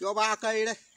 Cho ba cây đây.